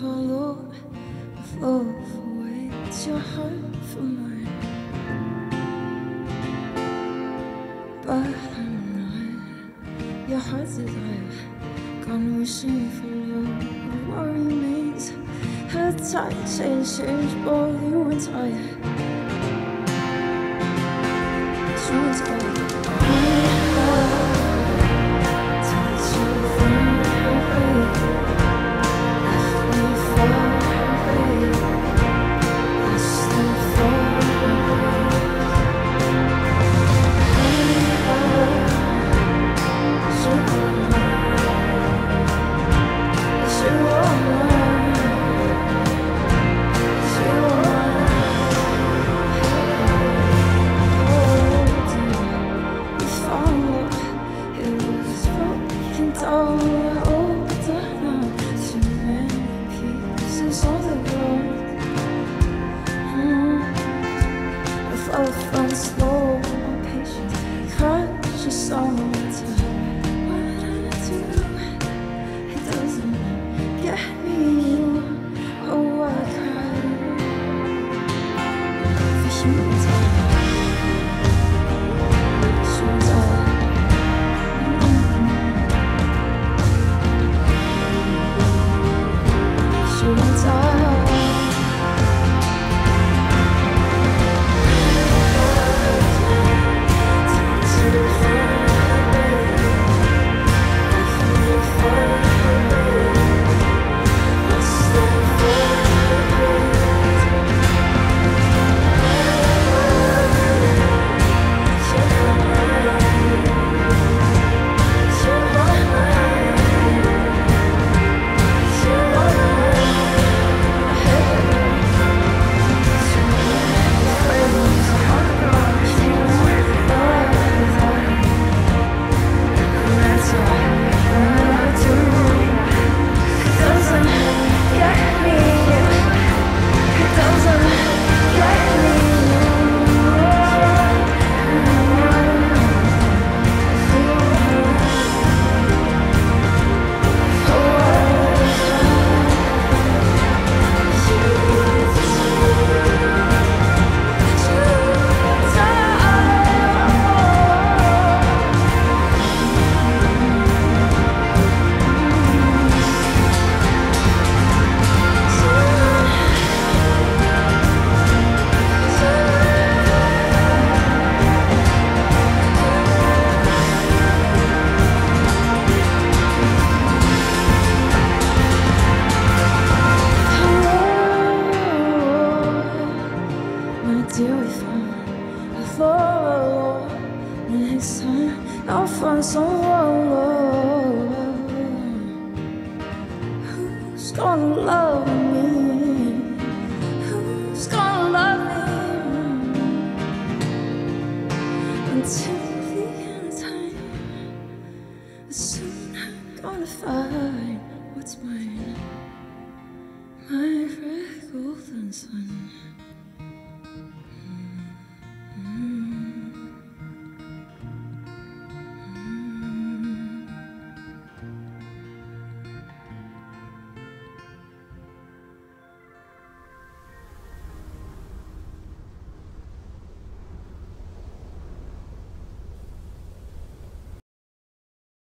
follow, flow away. It's your heart for mine, but I'm not your heart's desire. Gone wishing for love, but what remains? Her touch and change both you and I. Truth of love. Find what's mine, my red golden sun.